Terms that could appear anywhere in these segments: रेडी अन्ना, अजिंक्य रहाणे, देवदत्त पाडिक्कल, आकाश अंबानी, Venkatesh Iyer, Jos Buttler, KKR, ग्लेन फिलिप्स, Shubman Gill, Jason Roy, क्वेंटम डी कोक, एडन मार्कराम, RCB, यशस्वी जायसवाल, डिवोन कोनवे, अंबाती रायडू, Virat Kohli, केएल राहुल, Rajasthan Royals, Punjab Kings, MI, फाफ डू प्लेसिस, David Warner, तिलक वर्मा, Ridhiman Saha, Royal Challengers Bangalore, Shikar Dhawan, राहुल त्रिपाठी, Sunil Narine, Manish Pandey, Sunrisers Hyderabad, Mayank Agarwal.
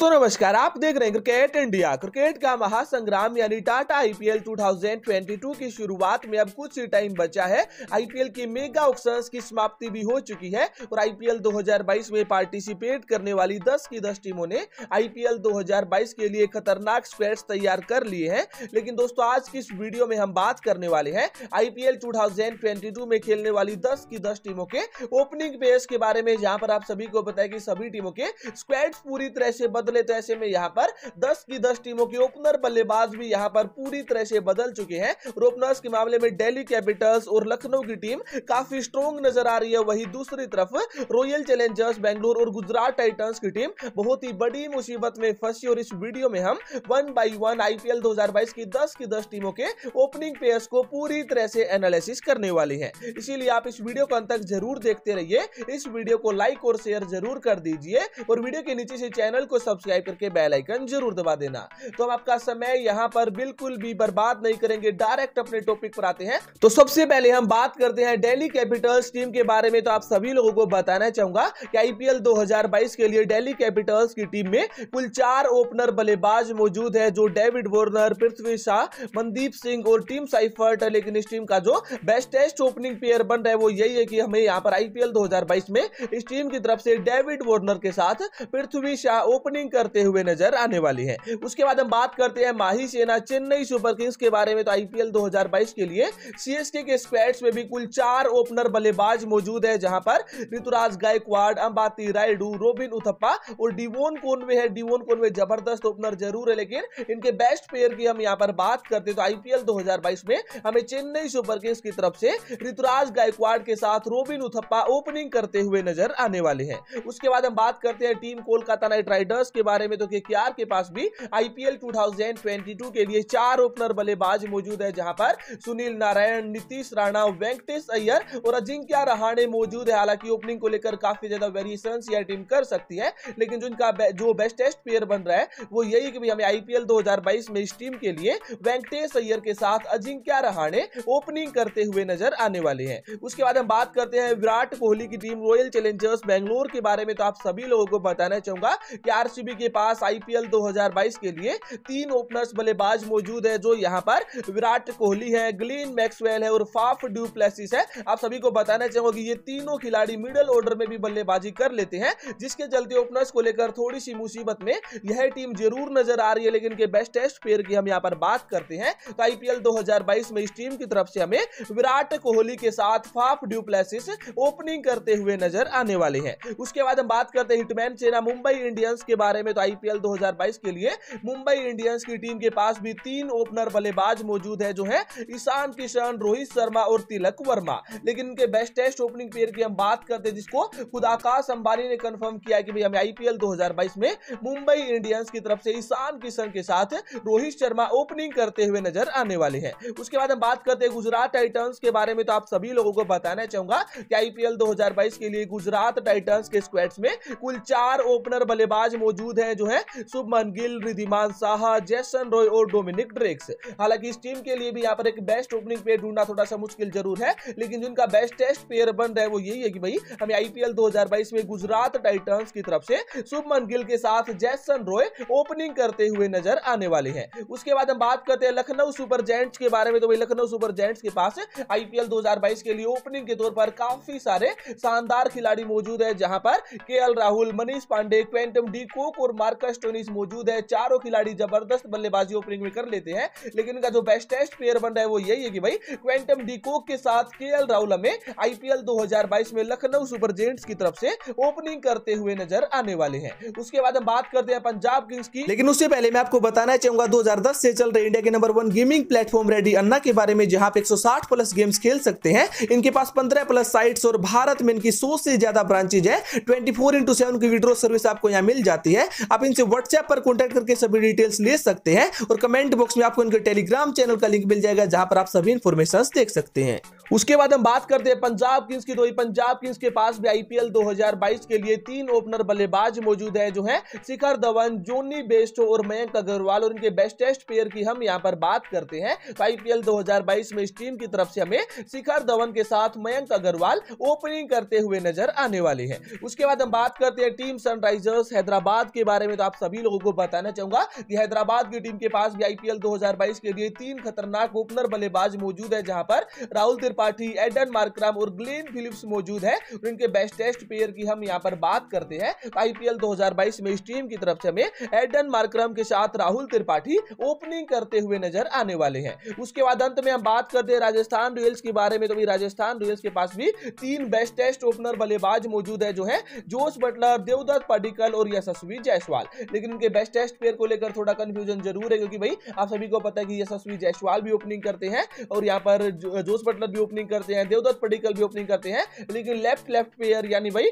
दोस्तों नमस्कार, आप देख रहे हैं क्रिकेट इंडिया। क्रिकेट का महासंग्राम यानी टाटा आईपीएल 2022 की शुरुआत में अब कुछ ही टाइम बचा है। आईपीएल की मेगा ऑक्शंस की समाप्ति भी हो चुकी है और आईपीएल 2022 में पार्टिसिपेट करने वाली 10 की 10 टीमों ने आईपीएल 2022 के लिए खतरनाक स्क्वाड्स तैयार कर लिए हैं। लेकिन दोस्तों आज की इस वीडियो में हम बात करने वाले हैं आईपीएल 2022 में खेलने वाली 10 की 10 टीमों के ओपनिंग पेयर्स के बारे में। जहां पर आप सभी को पता है कि सभी टीमों के स्क्वाड्स पूरी तरह से बदले, तो ऐसे में यहां पर 10 की 10 टीमों के ओपनर बल्लेबाज भी यहां पर पूरी तरह से बदल चुके हैं। ओपनर्स के मामले में दिल्ली कैपिटल्स और लखनऊ की टीम काफी स्ट्रॉन्ग नजर आ रही है। वहीं दूसरी तरफ रॉयल चैलेंजर्स बैंगलोर और गुजरात टाइटंस की टीम बहुत ही बड़ी मुसीबत में फंसी। और इस वीडियो में हम 1 by 1 आईपीएल 2022 की 10 टीमों के ओपनिंग पेयर्स को पूरी तरह से एनालिसिस करने वाले हैं, इसीलिए आप इस वीडियो को अंत तक जरूर देखते रहिए। इस वीडियो को लाइक और शेयर जरूर कर दीजिए और वीडियो के नीचे से चैनल को सब्सक्राइब करके बेल आइकन जरूर दबा देना। तो हम आपका समय यहां पर बिल्कुल भी बर्बाद नहीं करेंगे, डायरेक्ट अपने टॉपिक पर आते हैं। तो सबसे पहले हम बात करते हैं दिल्ली कैपिटल्स टीम के बारे में। तो आप सभी लोगों को बताना चाहूंगा कि आईपीएल 2022 के लिए दिल्ली कैपिटल्स की टीम में कुल 4 ओपनर बल्लेबाज मौजूद है, जो डेविड वार्नर, पृथ्वी शाह, मनदीप सिंह और टिम सैफर्ट है। लेकिन इस टीम का जो बेस्टेस्ट ओपनिंग पेयर बन रहा है वो यही है कि हमें यहां पर आईपीएल 2022 में इस टीम की तरफ से डेविड वार्नर के साथ पृथ्वी शाह ओपनिंग करते हुए नजर आने वाली है। उसके बाद हम बात करते हैं माही सेना चेन्नई सुपर किंग्स के बारे में। तो आईपीएल 2022 के लिए सीएसके के स्क्वाड्स में भी कुल 4 ओपनर बल्लेबाज मौजूद है, जहां पर ऋतुराज गायकवाड, अंबाती रायडू, रोबिन उथप्पा और डिवोन कोनवे है। डिवोन कोनवे जबरदस्त ओपनर जरूर है, लेकिन इनके बेस्ट प्लेयर की हम यहां पर बात करते हैं तो आईपीएल 2022 में हमें चेन्नई सुपर किंग्स की तरफ से ऋतुराज गायकवाड के साथ रोबिन उथप्पा ओपनिंग करते हुए नजर आने वाले हैं। उसके बाद हम बात करते हैं टीम कोलकाता नाइट राइडर्स के बारे में। तो केकेआर के पास भी आईपीएल 2022 के लिए 4 ओपनर बल्लेबाज मौजूद है, जहां पर सुनील नारायण, नीतीश राणा, वेंकटेश अय्यर और अजिंक्य रहाणे मौजूद है। हालांकि ओपनिंग को लेकर काफी ज्यादा वेरिएशंस यह टीम कर सकती है, लेकिन जिनका जो बेस्टेस्ट प्लेयर बन रहा है वो यही कि हमें आईपीएल 2022 में इस टीम के लिए वेंकटेश अय्यर के साथ अजिंक्य रहाणे ओपनिंग करते हुए नजर आने वाले हैं। उसके बाद हम बात करते हैं विराट कोहली की टीम रॉयल चैलेंजर्स बेंगलोर के बारे में। तो आप सभी लोगों को बताना चाहूंगा कि आरसीबी के पास आईपीएल 2022 के लिए 3 ओपनर्स बल्लेबाज मौजूद है, जो यहां पर विराट कोहली है, ग्लेन मैक्सवेल है और फाफ डू प्लेसिस है। आप सभी को बताना चाहूंगा कि ये तीनों खिलाड़ी मिडिल ऑर्डर में भी बल्लेबाजी कर लेते हैं, जिसके चलते ओपनर्स को लेकर थोड़ी सी मुसीबत में यह टीम जरूर नजर आ रही है। लेकिन के बेस्टेस्ट प्लेयर की हम यहां पर बात करते हैं तो आईपीएल 2022 में इस टीम की तरफ से हमें विराट कोहली के साथ फाफ डू प्लेसिस ओपनिंग करते हुए नजर आने वाले हैं। उसके बाद हम बात करते हैं हिटमैन सेना मुंबई इंडियंस के बारे में। तो आईपीएल 2022 के लिए मुंबई इंडियंस की टीम के पास भी तीन ओपनर बल्लेबाज मौजूद है, जो हैं ईशान किशन, रोहित शर्मा और तिलक वर्मा। लेकिन इनके बेस्टेस्ट ओपनिंग प्लेयर की हम बात करते हैं, जिसको खुद आकाश अंबानी ने कंफर्म किया कि भाई हमें आईपीएल 2022 में मुंबई इंडियंस की तरफ से ईशान किशन के साथ रोहित शर्मा ओपनिंग करते हुए नजर आने वाले हैं। उसके बाद हम बात करते हैं गुजरात टाइटंस के बारे में। तो आप सभी लोगों को बताना चाहूंगा कि आईपीएल 2022 के लिए गुजरात टाइटंस के स्क्वाड्स में कुल 4 ओपनर बल्लेबाज मौजूद है, जो है शुभमन गिल, रिधिमान साहा, जैसन रॉय और डोमिनिक ड्रेक्स। हालांकि इस टीम के लिए भी यहाँ पर एक बेस्ट ओपनिंग प्लेयर ढूंढना थोड़ा सा मुश्किल जरूर है, लेकिन जिनका बेस्टेस्ट प्लेयर बन रहा है वो यही है कि भाई हमें आईपीएल 2022 में गुजरात टाइटंस की तरफ से शुभमन गिल के साथ जैसन रॉय ओपनिंग करते हुए नजर आने वाले हैं। उसके बाद हम बात करते हैं लखनऊ सुपर जायंट्स के बारे में। तो भाई लखनऊ सुपर जायंट्स के पास आईपीएल 2022 के लिए ओपनिंग के तौर पर काफी सारे शानदार खिलाड़ी मौजूद है, जहां पर केएल राहुल, Manish Pandey, क्वेंटम डी कोक और मार्कस स्टोइनिस मौजूद है। चारों खिलाड़ी जबरदस्त बल्लेबाजी ओपनिंग में कर लेते हैं, लेकिन इनका जो बेस्टेस्ट प्लेयर बन रहा है वो यही है कि भाई क्वेंटम डी कोक के साथ केएल राहुल हमें आईपीएल 2022 में लखनऊ सुपर जायंट्स की तरफ से ओपनिंग करते हुए नजर आने वाले हैं। उसके बाद हम बात करते हैं पंजाब किंग्स की, लेकिन उससे पहले मैं आपको बताना चाहूंगा 2010 से चल रहे इंडिया के number 1 gaming platform रेडी अन्ना के बारे में, जहां पे 160 प्लस गेम्स खेल सकते हैं। इनके पास 15 प्लस साइट्स और भारत में इनकी 100 से ज्यादा ब्रांचेज है। 24/7 की विड्रॉ सर्विस आपको यहां मिल जाती है। आप इनसे व्हाट्सएप पर कांटेक्ट करके सभी डिटेल्स ले सकते हैं और कमेंट बॉक्स में आपको इनके टेलीग्राम चैनल का लिंक मिल जाएगा, जहां पर आप सभी इंफॉर्मेशंस देख सकते हैं। उसके बाद हम बात करते हैं पंजाब किंग्स की। तो पंजाब किंग्स के पास भी आईपीएल 2022 के लिए 3 ओपनर बल्लेबाज मौजूद है, जो हैं शिखर धवन, जॉनी बेयरस्टो और मयंक अग्रवाल। और इनके बेस्टेस्ट प्लेयर की हम यहां पर बात करते हैं तो आईपीएल 2022 में इस टीम की तरफ से हमें शिखर धवन के साथ मयंक अग्रवाल ओपनिंग करते हुए नजर आने वाले हैं। उसके बाद हम बात करते हैं टीम सनराइजर्स हैदराबाद हैदराबाद के बारे में तो आप सभी लोगों को बताना चाहूंगा कि हैदराबाद की टीम के पास भी आईपीएल 2022 के लिए तीन खतरनाक ओपनर बल्लेबाज मौजूद है, जहां पर राहुल त्रिपाठी, एडन मार्कराम और ग्लेन फिलिप्स मौजूद है। इनके बेस्ट टेस्ट प्लेयर की हम यहाँ पर बात करते हैं। आईपीएल 2022 में इस टीम की तरफ से हमें एडन मार्कराम के साथ राहुल त्रिपाठी ओपनिंग करते हुए नजर आने वाले हैं। उसके बाद अंत में हम बात करते हैं राजस्थान रॉयल्स के बारे में, तो राजस्थान रॉयल्स के पास भी तीन बेस्ट टेस्ट ओपनर बल्लेबाज मौजूद है, जो है जोस बटलर, देवदत्त पाडिक्कल और यशस्वी जायसवाल। लेकिन इनके बेस्ट टेस्ट प्लेयर को लेकर थोड़ा कंफ्यूजन जरूर है, क्योंकि भाई आप सभी को पता है कि यशस्वी जायसवाल भी ओपनिंग करते हैं और यहाँ पर जोस बटलर भी ओपनिंग करते हैं, देवदत्त पाडिक्कल भी ओपनिंग करते हैं। लेकिन लेफ्ट पेयर यानी भाई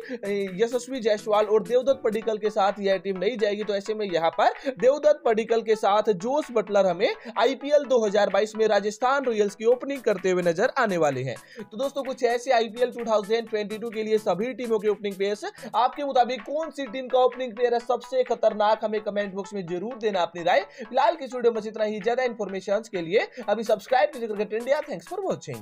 यशस्वी जायसवाल और देवदत्त पाडिक्कल के साथ यह टीम नहीं जाएगी, तो ऐसे में यहाँ पर देवदत्त पाडिक्कल के साथ जोस बटलर हमें आईपीएल 2022 में राजस्थान रॉयल्स की ओपनिंग करते हुए नजर आने वाले हैं। तो दोस्तों कुछ ऐसे आईपीएल 2022 के लिए सभी टीमों के ओपनिंग प्लेयर्स, आपके मुताबिक कौन सी टीम का ओपनिंग प्लेयर है सबसे खतरनाक, हमें कमेंट बॉक्स में जरूर देना अपनी राय। फिलहाल के वीडियो में इतना ही। ज्यादा इन्फॉर्मेशन के लिए अभी सब्सक्राइब करके इंडिया। Thanks for watching.